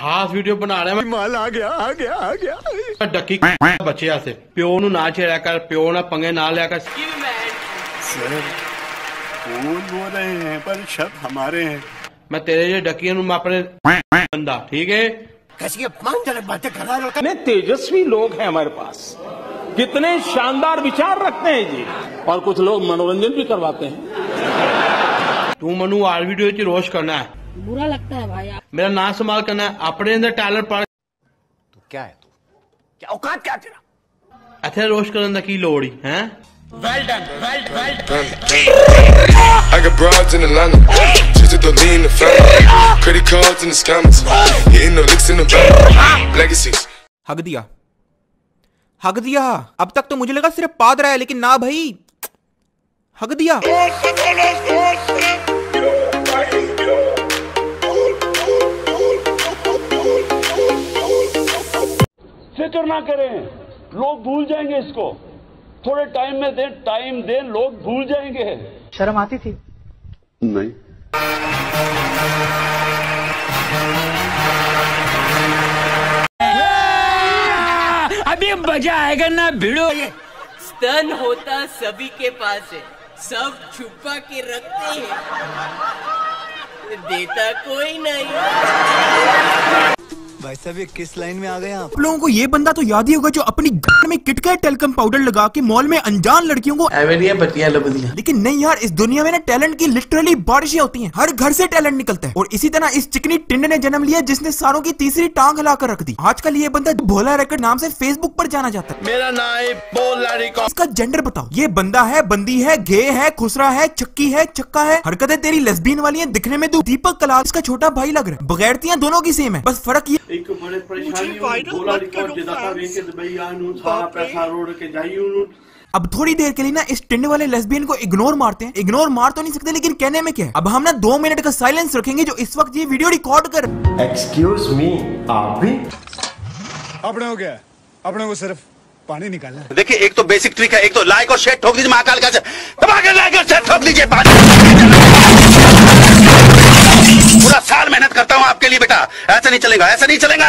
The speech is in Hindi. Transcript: हाँ वीडियो बना रहे माल आ गया आ गया आ गया। डकी बच्चे से प्यो नू ना छेड़ा कर, प्यो ना पंगे ना लिया कर। सर बोल बोल रहे हैं पर शब्द हमारे हैं। मैं तेरे लिए डकी नू अपने बंदा ठीक है। कैसी अपमानजनक बातें कर रहा है। तेजस्वी लोग हैं हमारे पास, कितने शानदार विचार रखते हैं जी, और कुछ लोग मनोरंजन भी करवाते हैं। तू मनु आर वीडियो की रोश करना है, बुरा लगता है भाई। मेरा नाम संभाल करना है, अपने अंदर टैलेंट पार। तू क्या है, तू क्या औकात क्या तेरा, अथे रोश करन दा की लोड़ी हैं। Well done well well I got browse in London just to lean the front credit cards in the scams in the licks in the back legacies. हक दिया। अब तक तो मुझे लगा सिर्फ पाद रहा है, लेकिन ना भाई हक दिया। फिक्र ना करें, लोग भूल जाएंगे इसको। थोड़े टाइम में दें, टाइम दें, लोग भूल जाएंगे। शर्म आती थी नहीं। अभी मजा आएगा ना भिड़ो। स्तन होता सभी के पास है, सब छुपा के रखते हैं, देता कोई नहीं। भाई साहब ये किस लाइन में आ गए आप लोगों को? ये बंदा तो याद ही होगा जो अपनी गाड़ी में किटकैट टेलकम पाउडर लगा के मॉल में अनजान लड़कियों को एवेलिया बतिया लबदिया। लेकिन नहीं यार, इस दुनिया में ना टैलेंट की लिटरली बारिशें होती हैं, हर घर से टैलेंट निकलता है। और इसी तरह इस चिकनी टिंड ने जन्म लिया जिसने सारों की तीसरी टांग हिला कर रख दी। आजकल ये बंदा भोला रिकॉर्ड नाम से फेसबुक पर जाना जाता है। मेरा नाम भोला रिकॉर्ड। इसका जेंडर बताओ, ये बंदा है, बंदी है, गे है, खुसरा है, चक्की है, चक्का है। हरकतें तेरी लेस्बियन वाली है, दिखने में तो दीपक कलाल इसका छोटा भाई लग रहा है, बगैरतियां दोनों की सेम है, बस फर्क ये एक बड़े परेशानी भोला रिकॉर्ड दे दाता वे के दबैया नु सारा पैसा रोड के जाई नु। अब थोड़ी देर के लिए ना इस टिंड वाले लेस्बियन को इग्नोर मारते हैं। इग्नोर मार तो नहीं सकते, लेकिन कहने में क्या है। अब हम ना 2 मिनट का साइलेंस रखेंगे जो इस वक्त ये वीडियो रिकॉर्ड कर। एक्सक्यूज मी, आप भी अपने हो गया, अपने को सिर्फ पानी निकालना। देखिए एक तो बेसिक ट्रिक है, एक तो लाइक और शेयर ठोक दीजिए महाकाल का सर, दबा के लाइक और शेयर ठोक दीजिए। पूरा साल मेहनत करता हूँ आपके लिए बेटा, ऐसा नहीं चलेगा, ऐसा नहीं चलेगा।